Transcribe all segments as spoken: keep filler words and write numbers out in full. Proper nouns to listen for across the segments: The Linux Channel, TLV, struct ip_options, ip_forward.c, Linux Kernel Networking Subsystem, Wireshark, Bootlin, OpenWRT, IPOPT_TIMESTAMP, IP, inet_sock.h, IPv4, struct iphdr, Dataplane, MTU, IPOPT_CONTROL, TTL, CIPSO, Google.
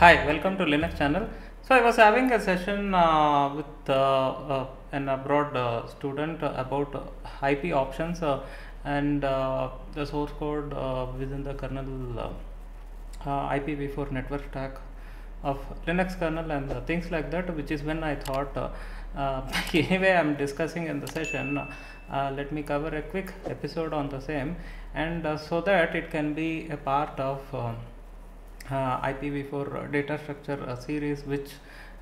Hi, welcome to Linux Channel. So I was having a session uh, with uh, uh, an abroad uh, student uh, about uh, I P options uh, and uh, the source code uh, within the kernel uh, uh, I P v four network stack of Linux kernel and uh, things like that, which is when I thought uh, uh, anyway I am discussing in the session, uh, let me cover a quick episode on the same, and uh, so that it can be a part of uh, Uh, I P v four data structure uh, series, which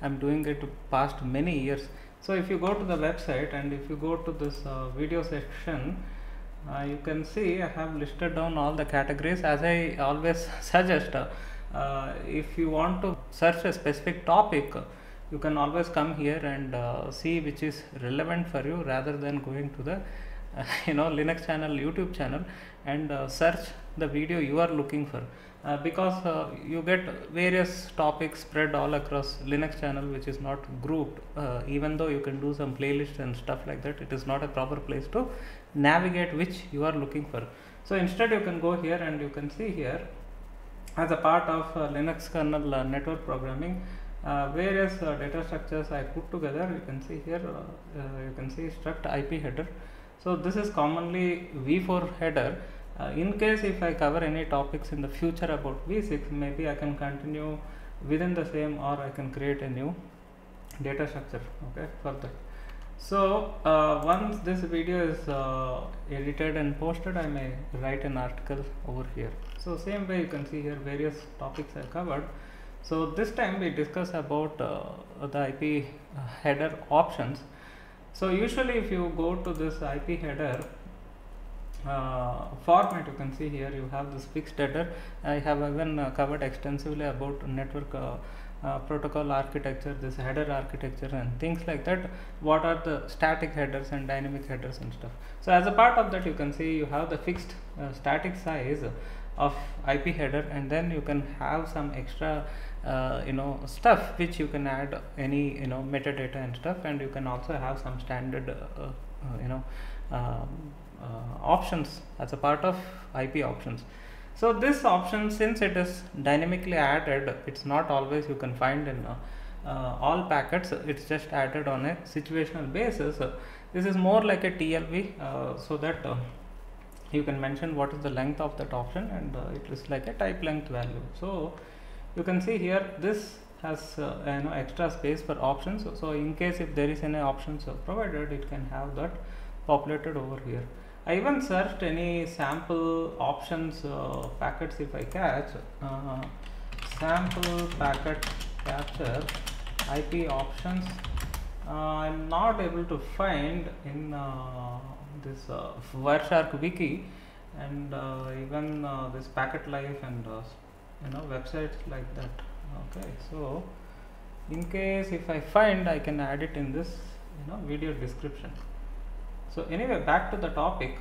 I'm doing it past many years. So if you go to the website and if you go to this uh, video section, uh, you can see I have listed down all the categories. As I always suggest, uh, uh, if you want to search a specific topic, you can always come here and uh, see which is relevant for you, rather than going to the uh, you know Linux Channel YouTube channel and uh, search the video you are looking for. Uh, because uh, you get various topics spread all across Linux Channel, which is not grouped, uh, even though you can do some playlists and stuff like that, it is not a proper place to navigate which you are looking for. So instead you can go here and you can see here, as a part of uh, Linux kernel uh, network programming, uh, various uh, data structures I put together. You can see here, uh, uh, you can see struct I P header. So this is commonly v four header. Uh, in case if I cover any topics in the future about v six, maybe I can continue within the same, or I can create a new data structure, okay, for that. So uh, once this video is uh, edited and posted, I may write an article over here. So same way you can see here various topics are covered. So this time we discuss about uh, the I P header options. So usually if you go to this I P header Uh, format, you can see here you have this fixed header. I have even uh, covered extensively about network uh, uh, protocol architecture, this header architecture and things like that, what are the static headers and dynamic headers and stuff. So as a part of that, you can see you have the fixed uh, static size of I P header, and then you can have some extra uh, you know stuff which you can add, any you know metadata and stuff, and you can also have some standard uh, uh, you know uh, Uh, options as a part of I P options. So this option, since it is dynamically added, it's not always you can find in uh, uh, all packets, it's just added on a situational basis. Uh, this is more like a T L V, uh, so that uh, you can mention what is the length of that option, and uh, it is like a type length value. So you can see here this has uh, you know extra space for options, so, so in case if there is any options provided, it can have that populated over here. I even searched any sample options uh, packets. If I catch uh, sample packet capture I P options, uh, I'm not able to find in uh, this uh, Wireshark wiki, and uh, even uh, this packet life and uh, you know websites like that. Okay, so in case if I find, I can add it in this you know video description. So anyway, back to the topic.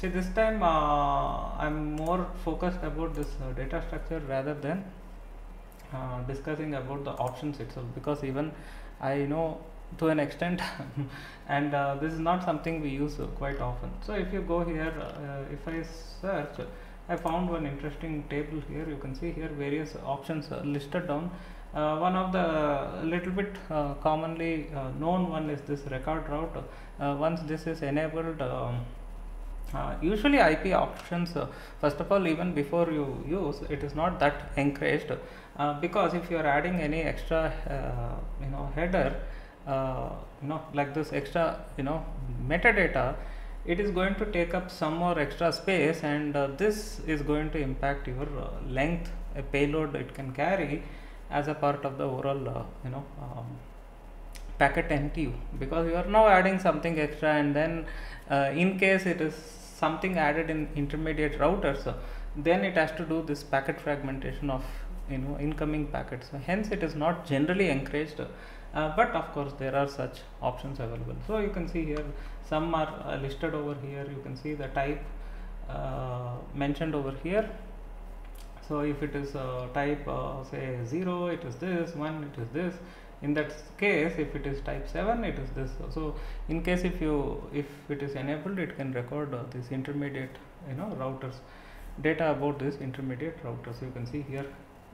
See, this time uh, I'm more focused about this uh, data structure rather than uh, discussing about the options itself, because even I know to an extent and uh, this is not something we use uh, quite often. So if you go here, uh, if I search, I found one interesting table here. You can see here various options are listed down. Uh, one of the uh, little bit uh, commonly uh, known one is this record route. Uh, once this is enabled, um, uh, usually I P options, uh, first of all, even before you use, it is not that encouraged, uh, because if you are adding any extra uh, you know header, uh, you know like this extra you know metadata, it is going to take up some more extra space, and uh, this is going to impact your uh, length, a payload it can carry as a part of the overall uh, you know um, packet M T U, because you are now adding something extra, and then uh, in case it is something added in intermediate routers, uh, then it has to do this packet fragmentation of you know incoming packets. So hence it is not generally encouraged, uh, but of course there are such options available. So you can see here some are uh, listed over here. You can see the type uh, mentioned over here. So if it is uh, type uh, say zero, it is this, one, it is this. In that case, if it is type seven, it is this. So in case if you if it is enabled, it can record uh, this intermediate you know routers data about this intermediate routers. You can see here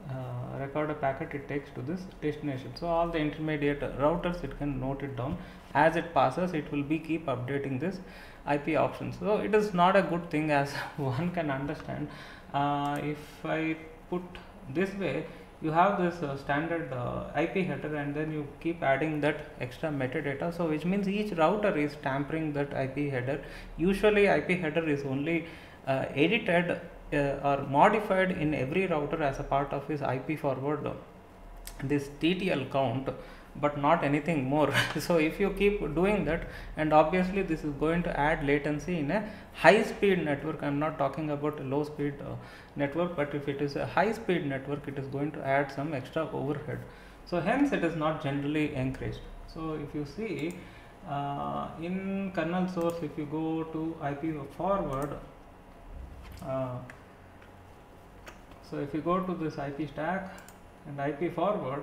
uh, record a packet it takes to this destination. So all the intermediate routers it can note it down. As it passes, it will be keep updating this I P options. So it is not a good thing as one can understand. Uh, if I put this way, you have this uh, standard uh, I P header, and then you keep adding that extra metadata, so which means each router is tampering that I P header. Usually I P header is only uh, edited uh, or modified in every router as a part of his I P forward, uh, this T T L count, but not anything more. So if you keep doing that, and obviously this is going to add latency in a high speed network. I am not talking about a low speed uh, network, but if it is a high speed network, it is going to add some extra overhead. So hence it is not generally encouraged. So if you see uh, in kernel source, if you go to I P forward, uh, so if you go to this I P stack and I P forward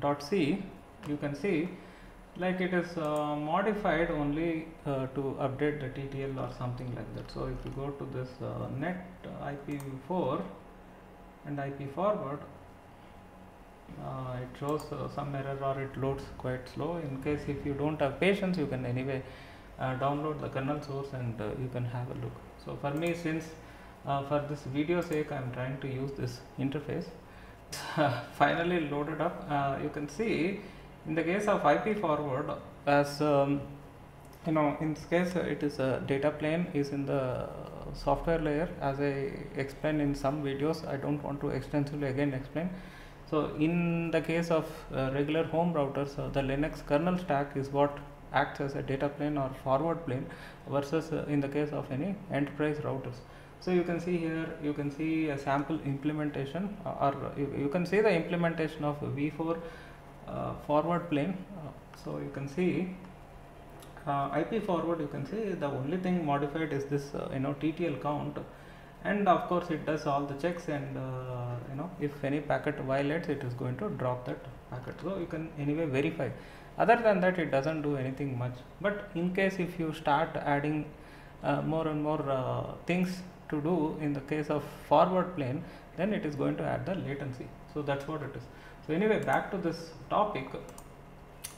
dot c, you can see like it is uh, modified only uh, to update the T T L or something like that. So if you go to this uh, net I P v four and I P forward, uh, it shows uh, some error or it loads quite slow. In case if you don't have patience, you can anyway uh, download the kernel source and uh, you can have a look. So for me, since uh, for this video sake, I am trying to use this interface. Uh, finally loaded up. Uh, you can see in the case of I P forward, as um, you know, in this case uh, it is a data plane is in the software layer, as I explained in some videos. I don't want to extensively again explain. So in the case of uh, regular home routers, uh, the Linux kernel stack is what acts as a data plane or forward plane, versus uh, in the case of any enterprise routers. So you can see here, you can see a sample implementation, uh, or you, you can see the implementation of v four uh, forward plane. Uh, so you can see uh, I P forward, you can see the only thing modified is this uh, you know T T L count, and of course it does all the checks, and uh, you know if any packet violates, it is going to drop that packet. So you can anyway verify. Other than that, it doesn't do anything much. But in case if you start adding uh, more and more uh, things to do in the case of forward plane, then it is going to add the latency. So that's what it is. So anyway, back to this topic.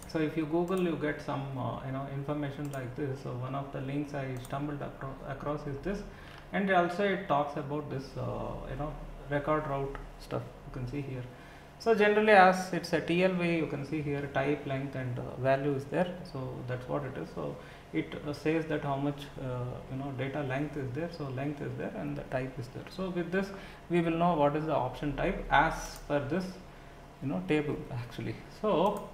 So if you Google, you get some uh, you know information like this. So one of the links I stumbled acro across is this, and also it talks about this uh, you know record route stuff. You can see here. So generally, as it's a T L V, you can see here type, length, and uh, value is there. So that's what it is. So it uh, says that how much uh, you know data length is there. So length is there and the type is there. So with this, we will know what is the option type as per this you know table actually. So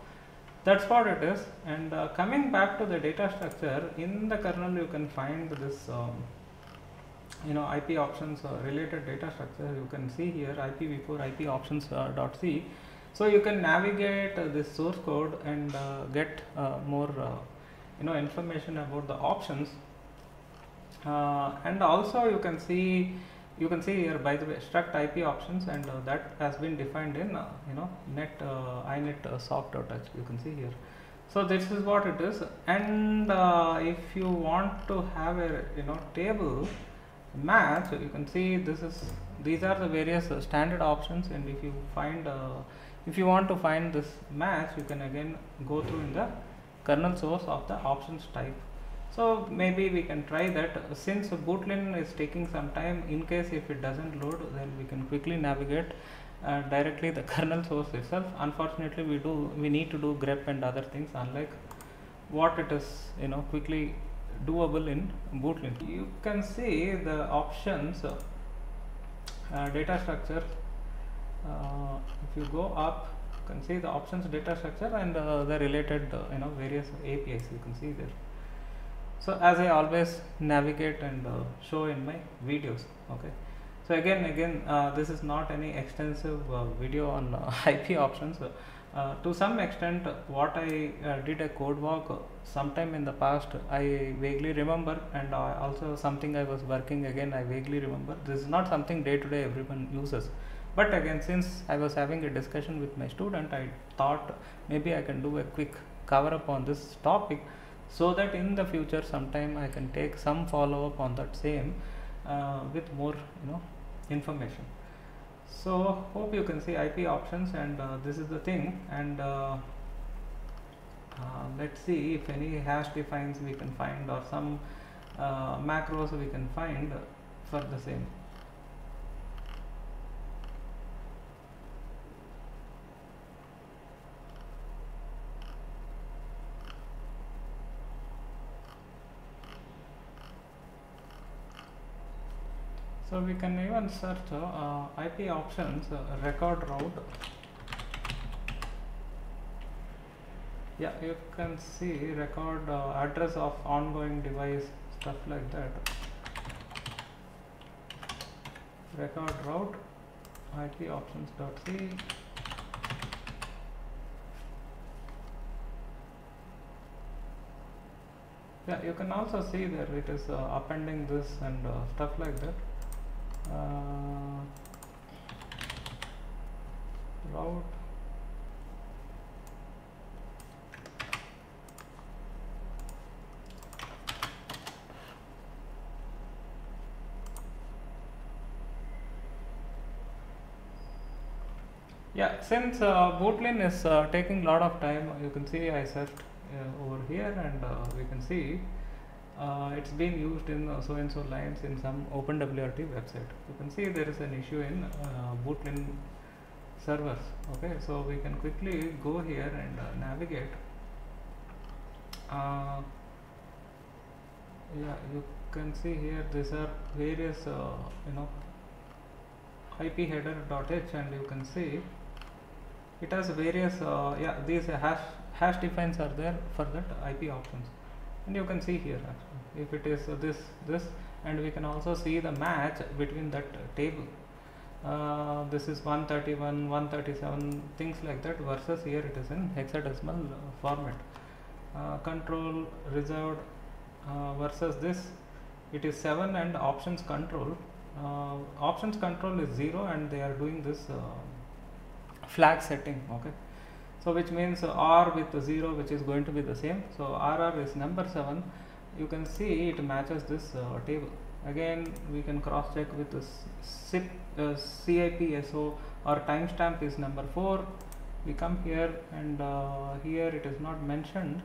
that's what it is. And uh, coming back to the data structure in the kernel, you can find this um, you know I P options uh, related data structure. You can see here I P v four I P options uh, dot c. So you can navigate uh, this source code and uh, get uh, more uh, you know information about the options, uh, and also you can see you can see here, by the way, struct I P options, and uh, that has been defined in uh, you know net uh, inet_sock.h. You can see here. So this is what it is. And uh, if you want to have a you know table match, so you can see this is these are the various uh, standard options. And if you find uh, if you want to find this match, you can again go through in the kernel source of the options type. So maybe we can try that. Since Bootlin is taking some time, in case if it doesn't load, then we can quickly navigate uh, directly the kernel source itself. Unfortunately, we do we need to do grep and other things, unlike what it is you know quickly doable in Bootlin. You can see the options uh, uh, data structure. Uh, if you go up, you can see the options data structure and uh, the related uh, you know various A P Is. You can see there. So as I always navigate and uh, show in my videos. Okay. So again, again, uh, this is not any extensive uh, video on uh, I P options. Uh, Uh, to some extent, what I uh, did a code walk uh, sometime in the past, I vaguely remember, and uh, also something I was working again, I vaguely remember. This is not something day to day everyone uses, but again, since I was having a discussion with my student, I thought maybe I can do a quick cover up on this topic, so that in the future sometime I can take some follow up on that same uh, with more you know information. So hope you can see I P options, and uh, this is the thing. And uh, uh, let's see if any hash defines we can find, or some uh, macros we can find for the same. So we can even search uh, I P options uh, record route. Yeah, you can see record uh, address of ongoing device, stuff like that. Record route I P options dot c. Yeah, you can also see that it is uh, appending this and uh, stuff like that. Uh, route yeah, since uh, Bootlin is uh, taking a lot of time, you can see I searched uh, over here, and uh, we can see Uh, it's been used in uh, so and so lines in some OpenWRT website. You can see there is an issue in uh, Bootlin servers. Okay, so we can quickly go here and uh, navigate. Uh, yeah, you can see here these are various uh, you know I P header dot h, and you can see it has various uh, yeah these uh, hash hash defines are there for that I P options. And you can see here actually, if it is uh, this this and we can also see the match between that uh, table. Uh, this is one thirty-one, one thirty-seven, things like that, versus here it is in hexadecimal uh, format. Uh, control reserved uh, versus this, it is seven, and options control. Uh, options control is zero, and they are doing this uh, flag setting. Okay. So which means uh, R with the zero, which is going to be the same. So R R is number seven. You can see it matches this uh, table. Again, we can cross check with the C I P, uh, C I P S O, or timestamp is number four. We come here, and uh, here it is not mentioned.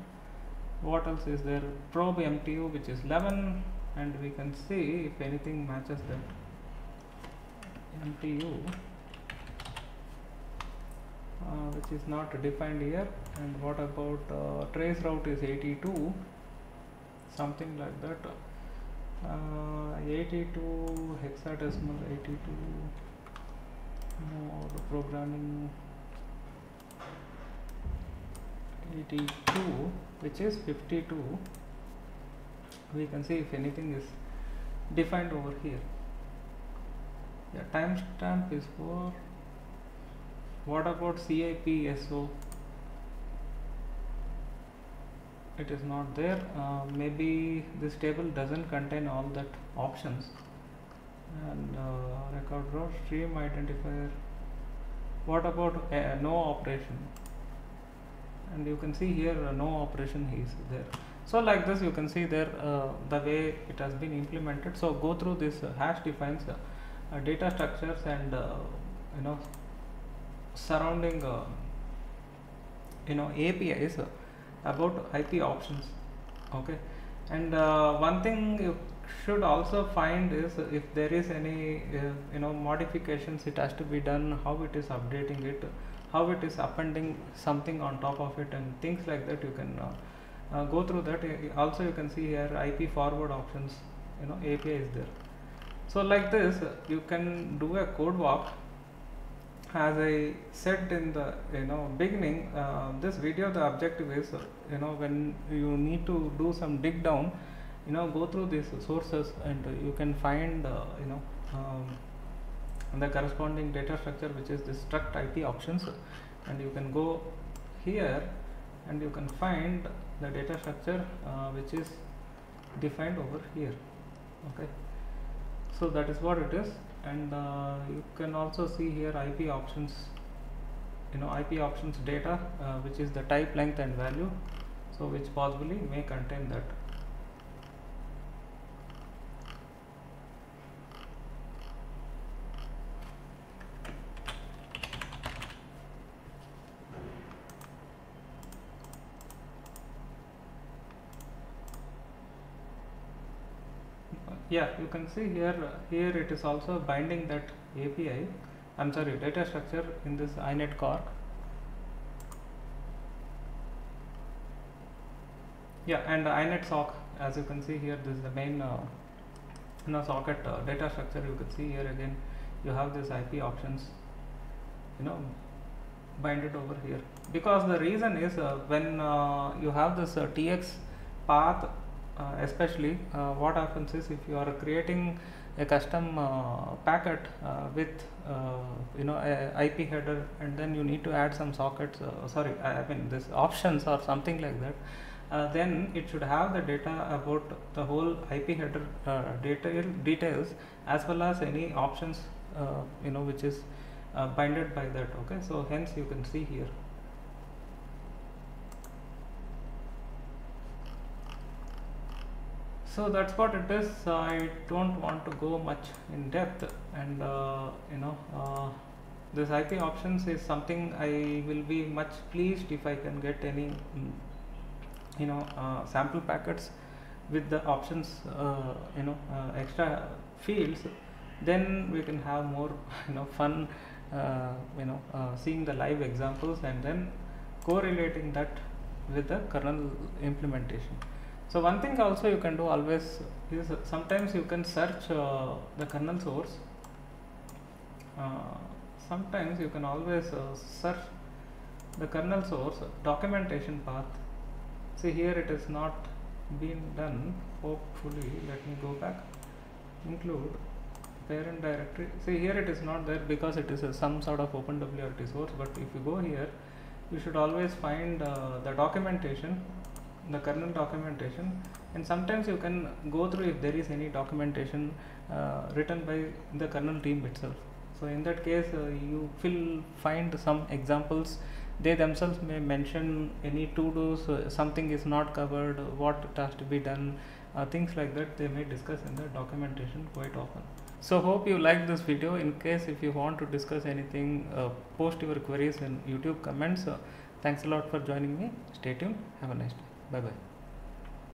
What else is there? Probe M T U, which is eleven, and we can see if anything matches that M T U. Uh, which is not defined here. And what about uh, trace route is eighty-two, something like that. uh, eighty-two hexadecimal, eighty-two more programming, eighty-two, which is fifty-two. We can see if anything is defined over here. The timestamp is four. What about C I P S O? It is not there. Uh, maybe this table doesn't contain all that options. And uh, record route, stream identifier. What about uh, no operation? And you can see here uh, no operation is there. So like this, you can see there uh, the way it has been implemented. So go through this uh, hash defines, uh, uh, data structures, and uh, you know surrounding uh, you know A P Is uh, about I P options. Okay, and uh, one thing you should also find is if there is any uh, you know modifications it has to be done, how it is updating it, how it is appending something on top of it, and things like that. You can uh, uh, go through that. Also you can see here I P forward options, you know A P I is there. So like this, you can do a code walk. As I said in the you know beginning, uh, this video, the objective is uh, you know when you need to do some dig down, you know go through these sources, and uh, you can find uh, you know um, the corresponding data structure, which is the struct I P options, and you can go here and you can find the data structure uh, which is defined over here. Okay, so that is what it is. And uh, you can also see here I P options, you know I P options data, uh, which is the type, length, and value, so which possibly may contain that. Yeah, you can see here, uh, here it is also binding that A P I, I'm sorry, data structure in this inet cork. Yeah, and uh, inet sock, as you can see here, this is the main uh, you know, socket uh, data structure. You can see here again, you have this I P options, you know, bind it over here, because the reason is uh, when uh, you have this uh, T X path, uh, especially uh, what happens is if you are creating a custom uh, packet uh, with uh, you know a I P header, and then you need to add some sockets, uh, sorry I mean this options or something like that, uh, then it should have the data about the whole I P header uh, detail details as well as any options uh, you know which is Uh, binded by that. Okay, so hence you can see here. So that's what it is. I don't want to go much in depth, and uh, you know uh, this I P options is something I will be much pleased if I can get any you know uh, sample packets with the options uh, you know uh, extra fields. Then we can have more you know fun Uh, you know uh, seeing the live examples and then correlating that with the kernel implementation. So one thing also you can do always is sometimes you can search uh, the kernel source, uh, sometimes you can always uh, search the kernel source documentation path. See here it is not been done, hopefully. Let me go back, include parent directory. See here it is not there because it is a some sort of OpenWRT source, but if you go here you should always find uh, the documentation, the kernel documentation, and sometimes you can go through if there is any documentation uh, written by the kernel team itself. So in that case uh, you will find some examples. They themselves may mention any to-dos, uh, something is not covered, what has to be done, uh, things like that they may discuss in the documentation quite often. So hope you liked this video. In case if you want to discuss anything, uh, post your queries in YouTube comments. Uh, thanks a lot for joining me. Stay tuned. Have a nice day. Bye bye.